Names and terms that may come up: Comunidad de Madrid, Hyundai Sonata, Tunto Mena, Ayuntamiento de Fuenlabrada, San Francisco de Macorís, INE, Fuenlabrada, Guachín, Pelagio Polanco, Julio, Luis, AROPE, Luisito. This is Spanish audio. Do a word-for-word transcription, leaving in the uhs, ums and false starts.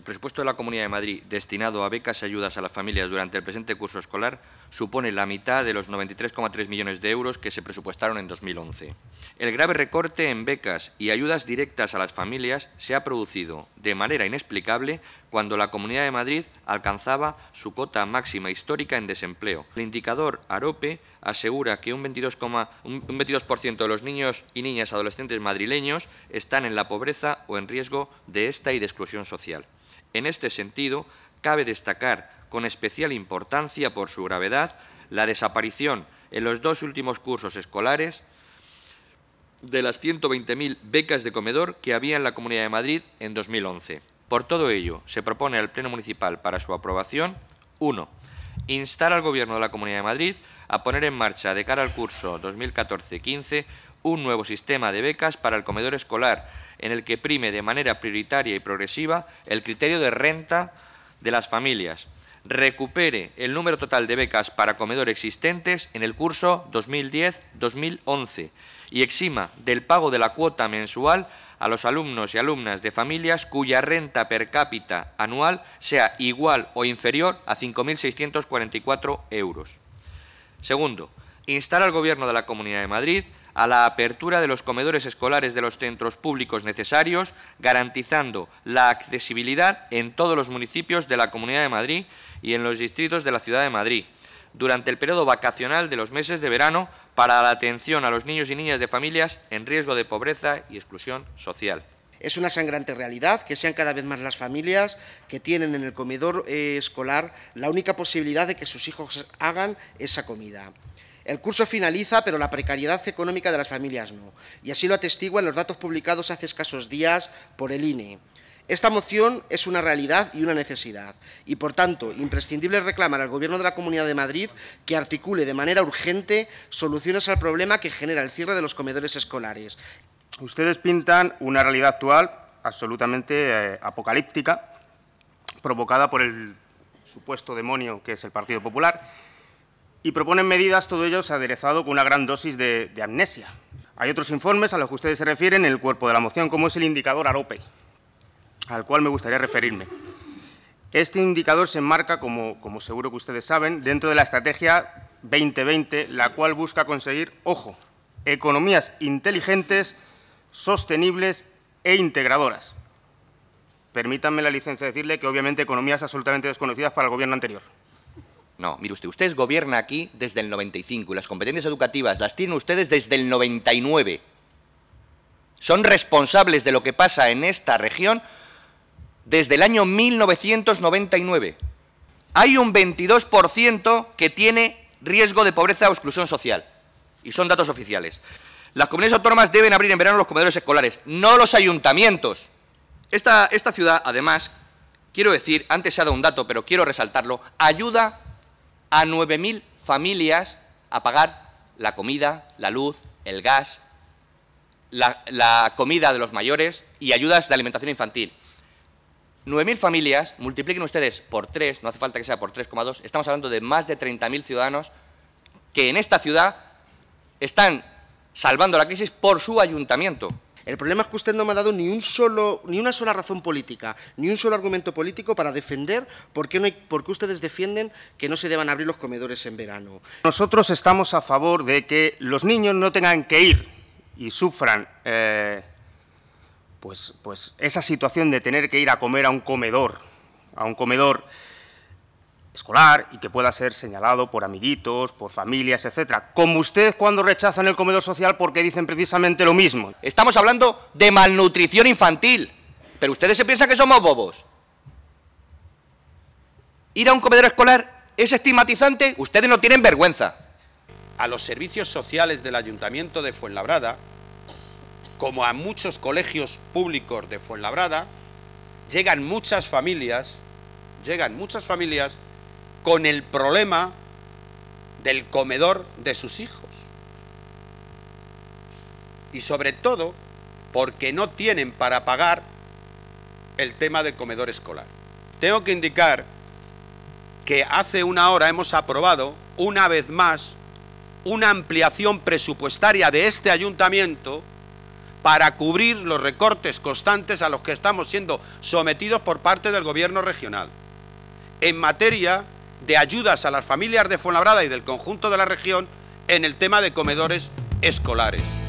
el presupuesto de la Comunidad de Madrid destinado a becas y ayudas a las familias durante el presente curso escolar supone la mitad de los noventa y tres coma tres millones de euros que se presupuestaron en dos mil once. El grave recorte en becas y ayudas directas a las familias se ha producido de manera inexplicable cuando la Comunidad de Madrid alcanzaba su cota máxima histórica en desempleo. El indicador AROPE asegura que un veintidós por ciento de los niños y niñas adolescentes madrileños están en la pobreza o en riesgo de esta y de exclusión social. En este sentido, cabe destacar con especial importancia por su gravedad la desaparición en los dos últimos cursos escolares de las ciento veinte mil becas de comedor que había en la Comunidad de Madrid en dos mil once. Por todo ello, se propone al Pleno Municipal para su aprobación uno. Instar al Gobierno de la Comunidad de Madrid a poner en marcha de cara al curso dos mil catorce quince un nuevo sistema de becas para el comedor escolar en el que prime de manera prioritaria y progresiva el criterio de renta de las familias. Recupere el número total de becas para comedor existentes en el curso dos mil diez dos mil once y exima del pago de la cuota mensual a los alumnos y alumnas de familias cuya renta per cápita anual sea igual o inferior a cinco mil seiscientos cuarenta y cuatro euros. Segundo, instar al Gobierno de la Comunidad de Madrid a la apertura de los comedores escolares de los centros públicos necesarios, garantizando la accesibilidad en todos los municipios de la Comunidad de Madrid y en los distritos de la Ciudad de Madrid, durante el periodo vacacional de los meses de verano, para la atención a los niños y niñas de familias en riesgo de pobreza y exclusión social. Es una sangrante realidad que sean cada vez más las familias que tienen en el comedor eh, escolar la única posibilidad de que sus hijos hagan esa comida. El curso finaliza, pero la precariedad económica de las familias no, y así lo atestiguan los datos publicados hace escasos días por el I N E. Esta moción es una realidad y una necesidad, y por tanto, imprescindible reclamar al Gobierno de la Comunidad de Madrid que articule de manera urgente soluciones al problema que genera el cierre de los comedores escolares. Ustedes pintan una realidad actual absolutamente eh, apocalíptica, provocada por el supuesto demonio que es el Partido Popular, y proponen medidas, todo ello se ha aderezado con una gran dosis de, de amnesia. Hay otros informes a los que ustedes se refieren en el cuerpo de la moción, como es el indicador AROPE, al cual me gustaría referirme. Este indicador se enmarca, como, como seguro que ustedes saben, dentro de la Estrategia dos mil veinte, la cual busca conseguir, ojo, economías inteligentes, sostenibles e integradoras. Permítanme la licencia de decirle que, obviamente, economías absolutamente desconocidas para el Gobierno anterior. No, mire usted, usted gobierna aquí desde el noventa y cinco y las competencias educativas las tienen ustedes desde el noventa y nueve. Son responsables de lo que pasa en esta región desde el año mil novecientos noventa y nueve. Hay un veintidós por ciento que tiene riesgo de pobreza o exclusión social, y son datos oficiales. Las comunidades autónomas deben abrir en verano los comedores escolares, no los ayuntamientos. Esta, esta ciudad, además, quiero decir, antes se ha dado un dato, pero quiero resaltarlo, ayuda a nueve mil familias a pagar la comida, la luz, el gas, la, la comida de los mayores y ayudas de alimentación infantil. nueve mil familias, multipliquen ustedes por tres, no hace falta que sea por tres coma dos, estamos hablando de más de treinta mil ciudadanos que en esta ciudad están salvando la crisis por su ayuntamiento. El problema es que usted no me ha dado ni un solo, ni una sola razón política, ni un solo argumento político para defender por qué no hay, por qué ustedes defienden que no se deban abrir los comedores en verano. Nosotros estamos a favor de que los niños no tengan que ir y sufran eh, pues, pues esa situación de tener que ir a comer a un comedor, a un comedor escolar y que pueda ser señalado por amiguitos, por familias, etcétera. Como ustedes cuando rechazan el comedor social porque dicen precisamente lo mismo. Estamos hablando de malnutrición infantil, pero ustedes se piensan que somos bobos. Ir a un comedor escolar es estigmatizante, ustedes no tienen vergüenza. A los servicios sociales del Ayuntamiento de Fuenlabrada, como a muchos colegios públicos de Fuenlabrada, llegan muchas familias, llegan muchas familias con el problema del comedor de sus hijos. Y sobre todo porque no tienen para pagar el tema del comedor escolar. Tengo que indicar que hace una hora hemos aprobado, una vez más, una ampliación presupuestaria de este ayuntamiento para cubrir los recortes constantes a los que estamos siendo sometidos por parte del Gobierno regional. En materia de ayudas a las familias de Fuenlabrada y del conjunto de la región en el tema de comedores escolares.